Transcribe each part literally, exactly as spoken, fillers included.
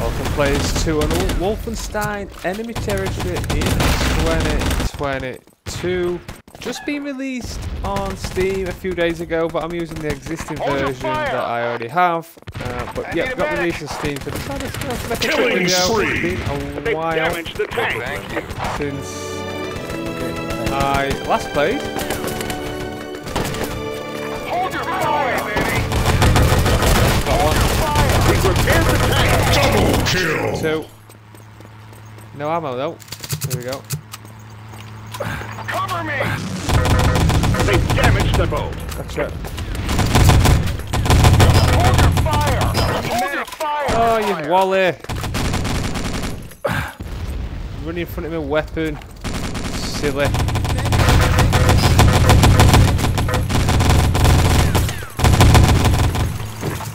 Welcome players to an Wolfenstein Enemy Territory in twenty twenty-two. Just been released on Steam a few days ago, but I'm using the existing version that I already have. Uh, but yeah, got released on Steam, so decided to make a quick video. It's been a while since I last played. Hold your fire, baby! Double kill! Two. No ammo though. Here we go. Cover me! They damaged the boat. Gotcha. Hold your fire! Hold your fire! Oh, you wally! Running in front of me, weapon. Silly.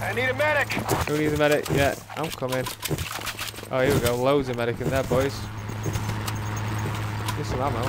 I need a medic! Who needs a medic? Yeah, I'm coming. Oh, here we go. Loads of medic in there, boys. Get some ammo.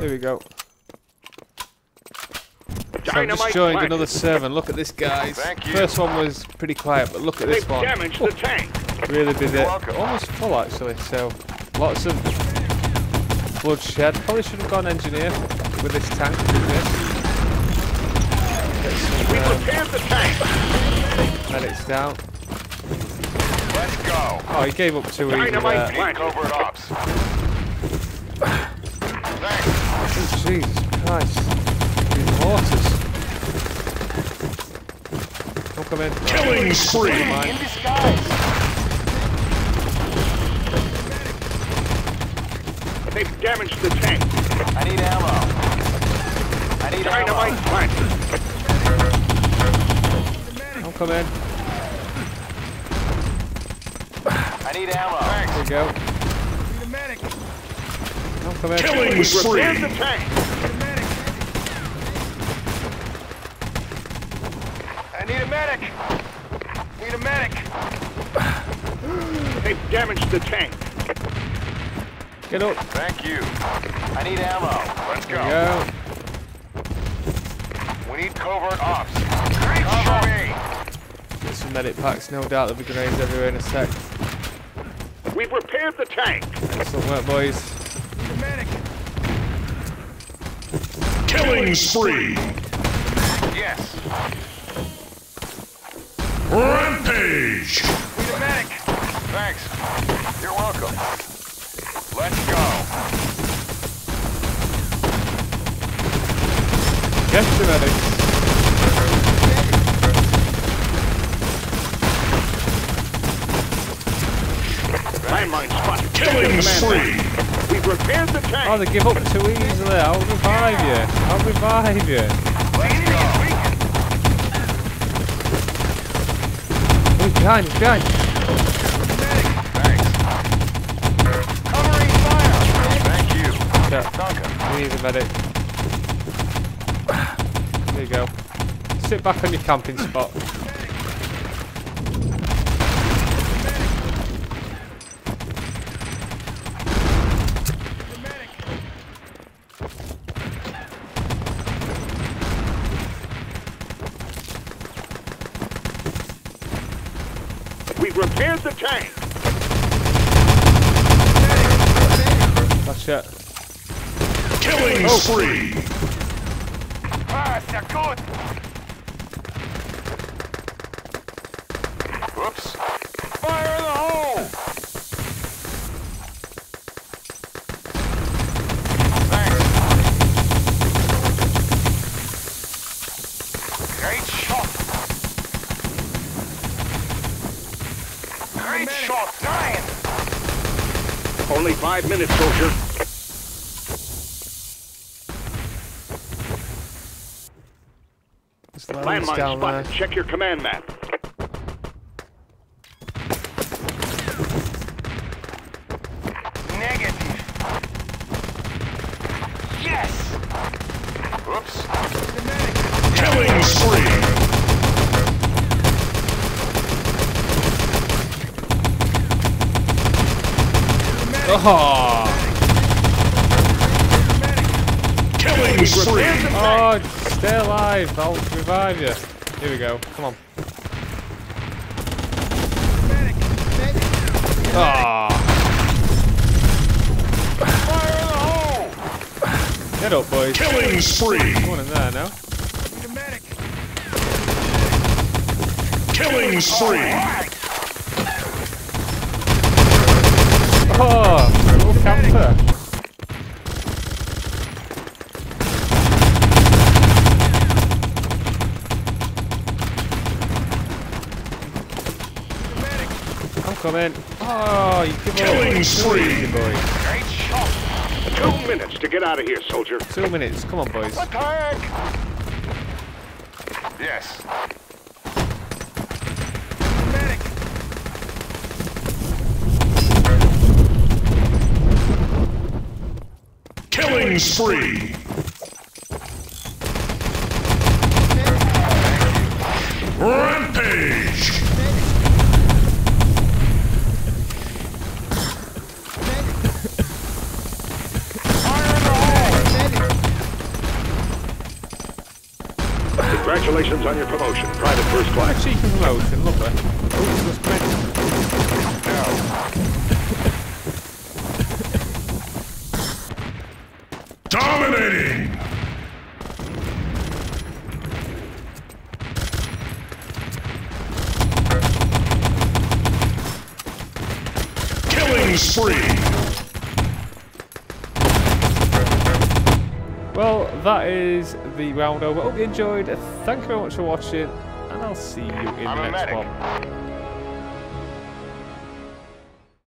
Here we go. So I'm just joined another server. Look at this, guys. First one was pretty quiet, but look at this one. Oh, really busy. Almost full, actually. So lots of bloodshed. Probably should have gone engineer with this tank. We repaired the tank. Medic's down. Let's go. Oh, he gave up too easy. Dynamite. Oh, Jesus Christ. These horses. Don't come in. Killing spree! In disguise! They've damaged the tank. I need ammo. I need dynamite plant. Don't come in. I need ammo. There we go. Killing spree! I need a medic! Need a medic! They've damaged the tank. Get up! Thank you. I need ammo. Let's go. go. We need covert ops. Cover me! Get some medic packs. No doubt there'll be grenades everywhere in a sec. We've repaired the tank. Excellent work, boys. Killing spree! Yes! Rampage! Need a medic! Thanks. You're welcome. Let's go. Get the medic. Landmine spot. Killing spree! We've repaired the tank! Oh, they give up too easily. I'll revive you. I'll revive you. Let's go. He's behind, he's behind. Thanks. Covering fire! Thank you. Yeah. We need a medic. There you go. Sit back on your camping spot. We've repaired the tank. That's it. Killing oh. spree. Ah, so good. Whoops. Fire in the hole. Thanks. Great shot. Great shot, dying! Only five minutes, soldier. Landmine spotted. Check your command map. Oh! Killing spree! Oh, stay alive! I'll revive you. Here we go. Come on. Ah! Oh. Get up, boys. Killing spree! One in there now. Killing spree! Oh, rebel camper! I'm coming. Oh, you give Killing spree! Great shot! Two minutes to get out of here, soldier. Two minutes, come on, boys. Attack! Yes. Killing spree! Rampage! Congratulations on your promotion, Private First Class. She can load and love her. Oh, it was great. No. Dominating! Killing spree! Well, that is the round over. Hope you enjoyed. Thank you very much for watching, and I'll see you in the next one.